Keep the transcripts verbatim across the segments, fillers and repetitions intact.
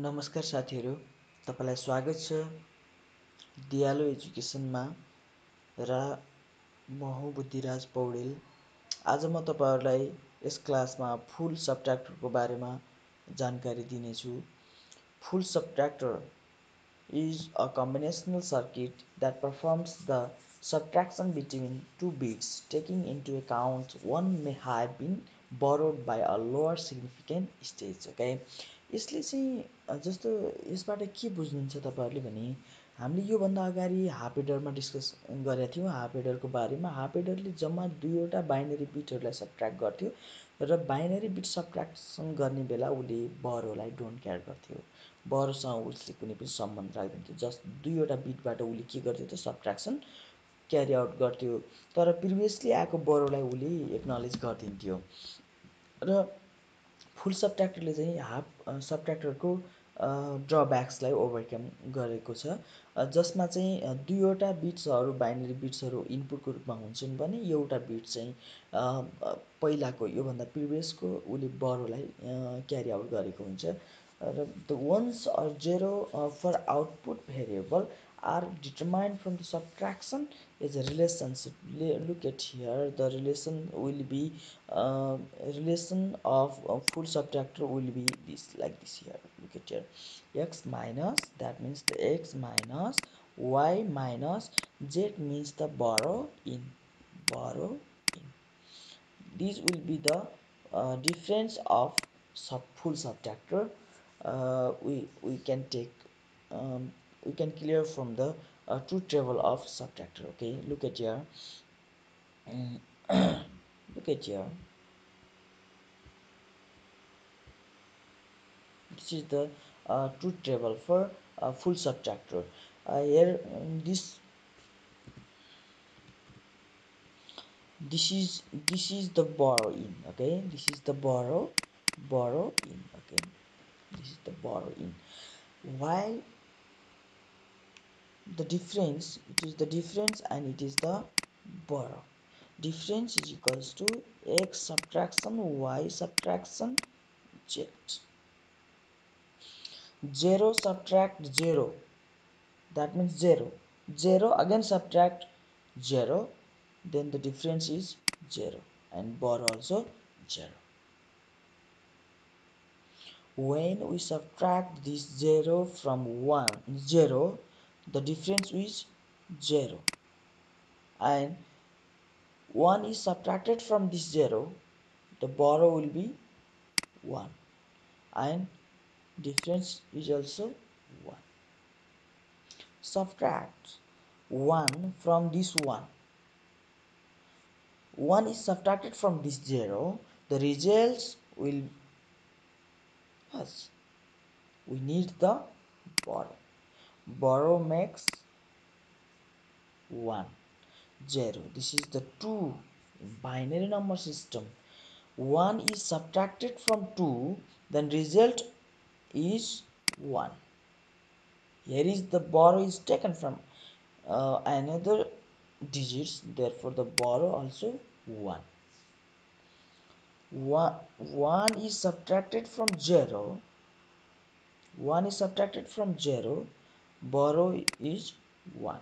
नमस्कार साथीहरु, तपाईलाई स्वागत छ दियालो एजुकेशनमा र म हुँ बुद्धिराज पौडेल। आज म तपाईहरुलाई यस क्लासमा फुल सबट्र्याक्टरको बारेमा जानकारी दिने छु। Full subtractor is a combinational circuit that performs the subtraction between two bits, taking into account one may have been borrowed by a lower significant stage. Okay, इसलिए चाहिँ जस्तो यसबाट के बुझ्नुहुन्छ तपाईहरुले भने हामीले यो भन्दा अगाडि हाफ एडरमा डिस्कस गरेका थियौं। हाफ एडरको बारेमा हाफ एडरले जम्मा दुईवटा बाइनरी बिटहरुलाई सबट्र्याक्ट गर्थ्यो र बाइनरी बिट सबट्र्याक्सन गर्ने बेला उले बरोलाई डोन्ट केयर गर्थ्यो। बरोसँग उसले कुनै पनि सम्बन्ध राख्दैन थियो। जस्ट दुईवटा बिटबाट उले के गर्थ्यो त सबट्र्याक्सन क्यारी आउट गर्थ्यो, तर प्रिभियसली आएको बरोलाई उले एक्नोलेज गर्दिन्थ्यो। र फुल सबट्र्याक्टरले चाहिँ हाफ सबट्र्याक्टरको ड्रब्याक्सलाई ओभरकम गरेको छ, जसमा चाहिँ दुईवटा बिट्सहरू बाइनरी बिट्सहरू इनपुटको रूपमा हुन्छन् भने एउटा बिट चाहिँ पहिलाको योभन्दा प्रिभियसको उले बरोलाई क्यारी आउट गरेको हुन्छ। र the ones or zero for output variable are determined from the subtraction is a relationship. Look at here, the relation will be uh, relation of uh, full subtractor will be this, like this here. Look at here, x minus, that means the x minus y minus z means the borrow in, borrow in. These will be the uh, difference of sub full subtractor. Uh, we we can take um, we can clear from the uh, true travel of subtractor. Okay, look at here. Look at here, this is the uh, true travel for uh, full subtractor. Uh, here um, this this is this is the borrow in. Okay, this is the borrow borrow in. Okay, this is the borrow in, while the difference, it is the difference and it is the borrow. Difference is equals to x subtraction y subtraction z. Zero subtract zero, that means zero. Zero again subtract zero, then the difference is zero and borrow also zero. When we subtract this zero from one, zero, the difference is zero, and one is subtracted from this zero, the borrow will be one and difference is also one. Subtract one from this one, one is subtracted from this zero, the results will us we need the borrow. Borrow makes one zero. This is the two binary number system. One is subtracted from two, then result is one. Here is the borrow is taken from uh, another digits, therefore the borrow also one. one one is subtracted from zero, one is subtracted from zero, borrow is one.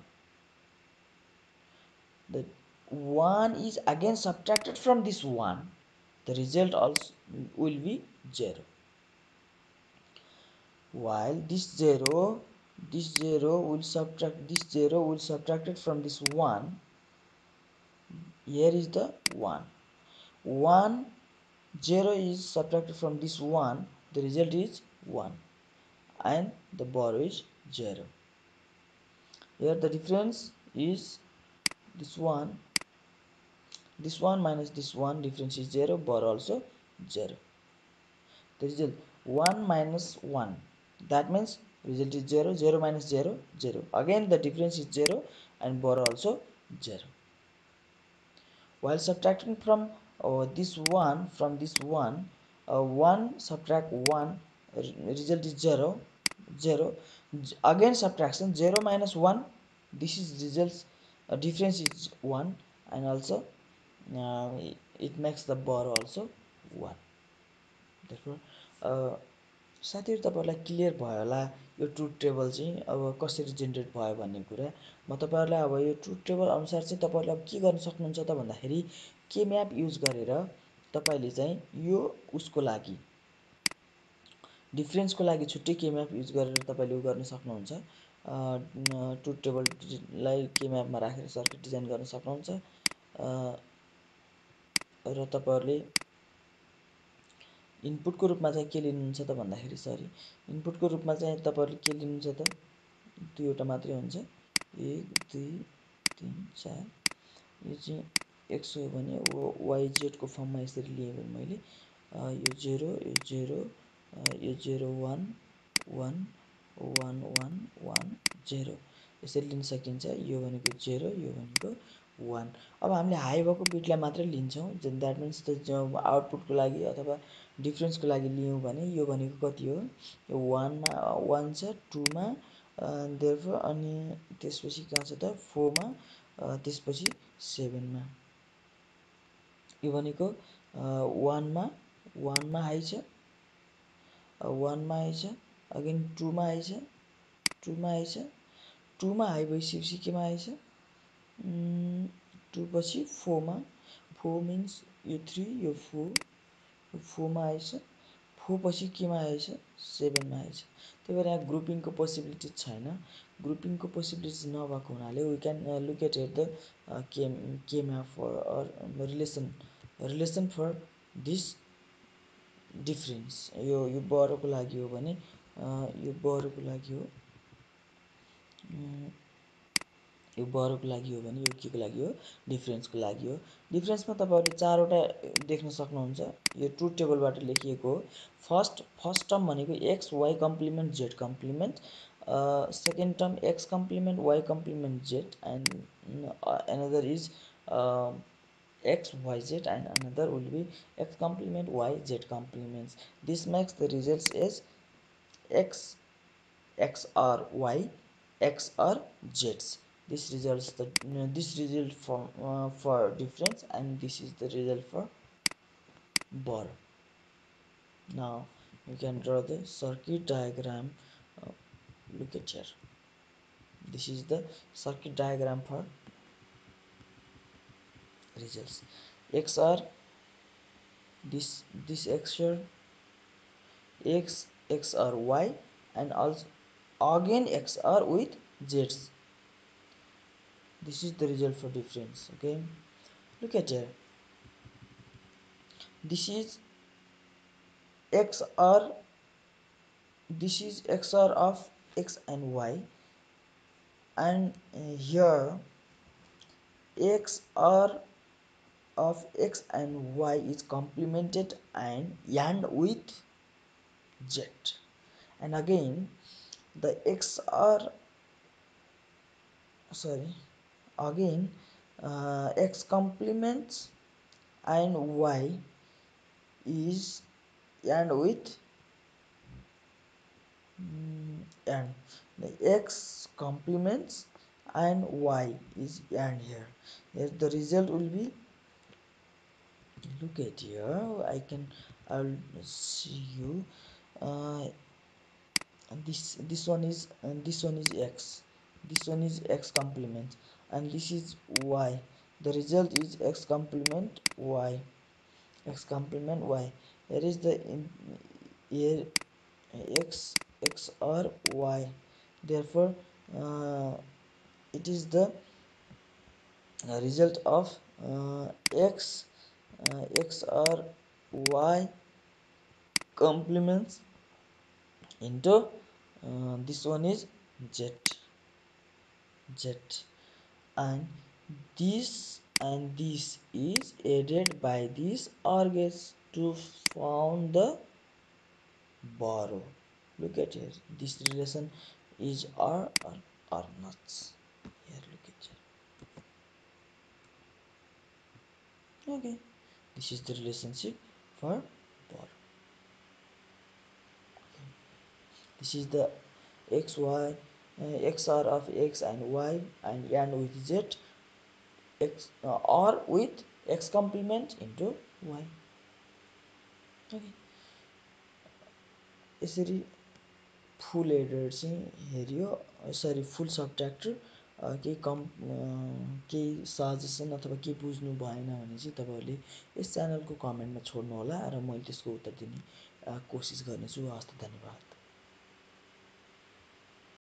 The one is again subtracted from this one, the result also will be zero, while this zero this zero will subtract this zero will subtracted from this one. Here is the one. one zero is subtracted from this one, the result is one and the borrow is zero. Here the difference is this one, this one minus this one, difference is zero, borrow also zero. The result one minus one, that means result is zero, zero minus zero, zero, again the difference is zero and borrow also zero. While subtracting from uh, this one, from this one, uh, one subtract one, result is zero, zero, again subtraction zero minus one, this is results uh, difference is one and also uh, it makes the borrow also one. Therefore uh, साथीहरु तपाईहरुलाई clear भयो होला यो truth table चाहिँ अब कसरी generate भयो भन्ने कुरा। म तपाईहरुलाई अब यो ट्रुथ टेबल अनुसार चाहिँ तपाईहरुले अब के गर्न सक्नुहुन्छ त भन्दाखेरि के म्याप युज गरेर तपाईले चाहिँ यो उसको लागि डिफरेन्स को लागि छुट्टै के म्याप युज गरेर तपाईले उ गर्न सक्नुहुन्छ। ट्रुथ टेबल लाई के म्याप मा राखेर सर्किट डिजाइन गर्न सक्नुहुन्छ र तपाईहरुले इनपुट को रूपमा चाहिँ के लिनुहुन्छ त भन्दाखेरि सरी इनपुट को रूपमा चाहिँ तपाईहरुले के लिनुहुन्छ त दुई वटा मात्रै हुन्छ एक दुई तीन चार। यो चाहिँ एक्स हो भने वाई जेड को फर्ममा यसरी लिए भने मैले यो शून्य यो शून्य यो शून्य एक एक एक एक शून्य यसरी लिन सकिन्छ। यो भनेको शून्य यो भनेको एक। अब हामीले हाई भएको बिटलाई मात्र लिन्छौं जन दैट मीन्स त आउटपुट को लागि अथवा डिफरेंस को लागि लियौ भने यो भनेको कति हो यो एक मा एक छ दुई मा देयरफोर अनि त्यसपछि कहाँ छ त चार मा त्यसपछि सात मा यो भनेको एक मा एक मा हाई छ एक मा हाई छ अगेन दुई मा हाई छ दुई मा हाई छ दुई मा हाई भएपछि के मा हाई छ दुई पछि चार मा चार मीन्स यो तीन यो चार चार मा आएछ चार पछि के मा आएछ सात मा आएछ। त्यही भएर यहाँ ग्रुपिंग को पोसिबिलिटी छैन। ग्रुपिंग को पोसिबिलिटी नभएको हुनाले we can look at the K K map for or relation relation for this difference. यो यो बरो को लागि हो भने यो बरो को लागि हो यो बरो को लागि हो भने यो के को लागि हो डिफरेंस को लागि हो। डिफरेंस मा तपाईहरुले चार वटा देख्न सक्नुहुन्छ यो ट्रुथ टेबल बाट लेखिएको हो। फर्स्ट फर्स्ट टर्म भनेको x y complement z complement second term x complement y complement z and another is x y z and another will be x complement y z complements. This makes the results as x x or y x or z। This results the this result for uh, for difference and this is the result for borrow. Now you can draw the circuit diagram. Uh, look at here. This is the circuit diagram for results. X R this this X R X X R Y and also again X R with Z's. This is the result for difference. Okay, look at here. This is X R. This is X R of X and Y, and here X R of X and Y is complemented and and with Z, and again the X R. Sorry. Again uh, x complements and y is and with mm, and the x complements and y is and here. Yes, the result will be look at here. I can I'll see you uh, this this one is and this one is x this one is x complement and this is y. The result is x complement y x complement y. Here is the in here x x or y. Therefore uh, it is the result of uh, x uh, x or y complements into uh, this one is z z and this and this is added by these OR gates to form the borrow. Look at here. This relation is OR or or not. Here look at here. Okay. This is the relationship for borrow. Okay. This is the x y. Uh, X R of X and Y and and with Z X uh, or with X complement into Y. Okay. यसरी full adder चाहिँ हेरियो, सरी full सबट्र्याक्टर केही कम केही suggestion अथवा केही बुझ्नु भएन भने चाहिँ तपाईहरुले यस च्यानलको कमेन्टमा छोड्नु होला र म त्यसको उत्तर दिने कोसिस गर्नेछु। हस्त धन्यवाद।